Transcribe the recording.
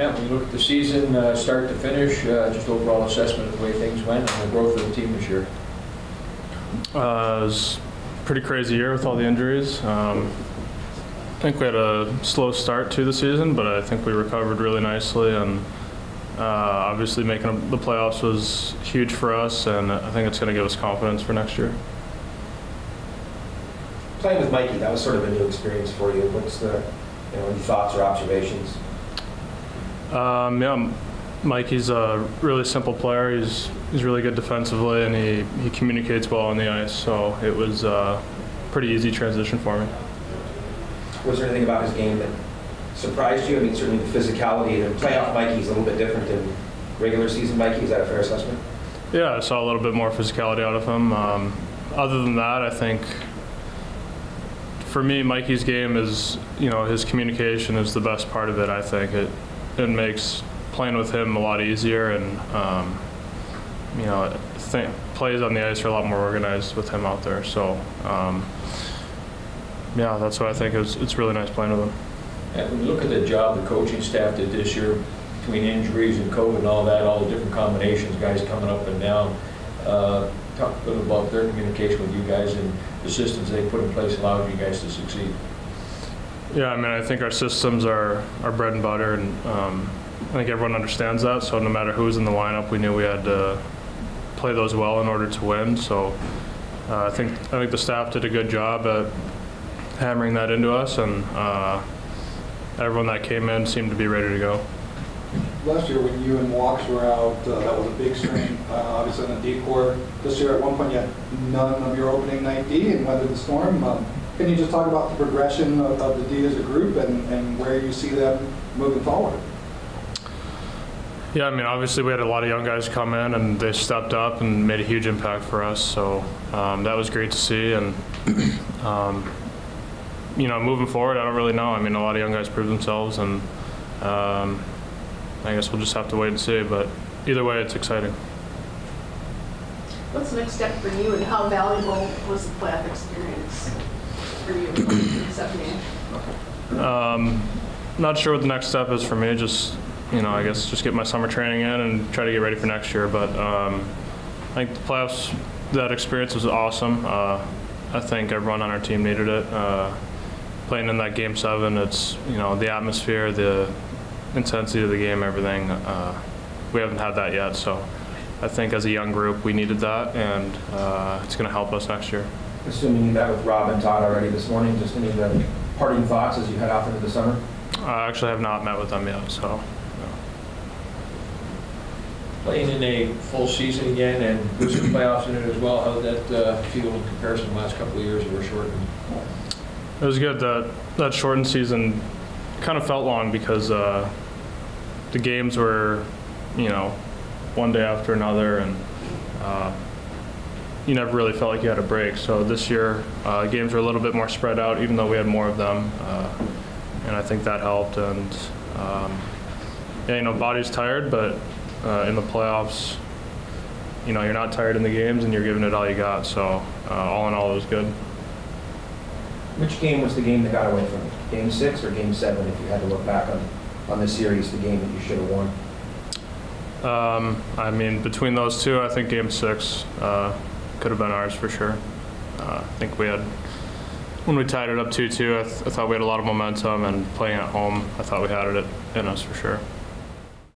Yeah, when you look at the season, start to finish, just overall assessment of the way things went and the growth of the team this year. It was a pretty crazy year with all the injuries. I think we had a slow start to the season, but I think we recovered really nicely, and obviously making the playoffs was huge for us, and I think it's going to give us confidence for next year. Playing with Mikey, that was sort of a new experience for you. What's the, any thoughts or observations? Yeah, Mikey's a really simple player. He's really good defensively, and he communicates well on the ice, so it was a pretty easy transition for me. Was there anything about his game that surprised you? I mean, certainly the physicality, and playoff Mikey's a little bit different than regular season Mikey. Is that a fair assessment? Yeah, I saw a little bit more physicality out of him. Other than that, I think for me, Mikey's game is, his communication is the best part of it, I think. It makes playing with him a lot easier, and, plays on the ice are a lot more organized with him out there. So. Yeah, that's what I think. It's really nice playing with them. And when you look at the job the coaching staff did this year, between injuries and COVID and all that, all the different combinations, guys coming up and down, talk a little about their communication with you guys and the systems they put in place allowed you guys to succeed. Yeah, I mean, I think our systems are our bread and butter, and I think everyone understands that. So no matter who was in the lineup, we knew we had to play those well in order to win. So I think the staff did a good job at hammering that into us, and everyone that came in seemed to be ready to go. Last year when you and Walks were out, that was a big strain, obviously on the D core. This year at one point you had none of your opening night D and weathered the storm. Can you just talk about the progression of the D as a group and where you see them moving forward? Yeah, I mean, obviously we had a lot of young guys come in and they stepped up and made a huge impact for us, so that was great to see. And moving forward, I don't really know. I mean, a lot of young guys prove themselves, and I guess we'll just have to wait and see. But either way, it's exciting. What's the next step for you, and how valuable was the playoff experience for you accepting it? Not sure what the next step is for me. Just, I guess just get my summer training in and try to get ready for next year. But I think the playoffs, that experience was awesome. I think everyone on our team needed it. Playing in that Game 7, it's the atmosphere, the intensity of the game, everything. We haven't had that yet, so I think as a young group we needed that, and it's going to help us next year. Assuming you met with Rob and Todd already this morning, just any of the parting thoughts as you head off into the summer? I actually have not met with them yet, so. No. Playing in a full season again and boosting playoffs in it as well, how did that feel in comparison to the last couple of years that were shortened? It was good. That shortened season kind of felt long because the games were, one day after another, and you never really felt like you had a break. So this year, games were a little bit more spread out, even though we had more of them, and I think that helped. And yeah, body's tired, but in the playoffs, you're not tired in the games, and you're giving it all you got. So all in all, it was good. Which game was the game that got away from you? Game 6 or Game 7? If you had to look back on the series, the game that you should have won. I mean, between those two, I think Game 6 could have been ours for sure. I think we had, when we tied it up 2-2, I thought we had a lot of momentum, and playing at home, I thought we had it in us for sure.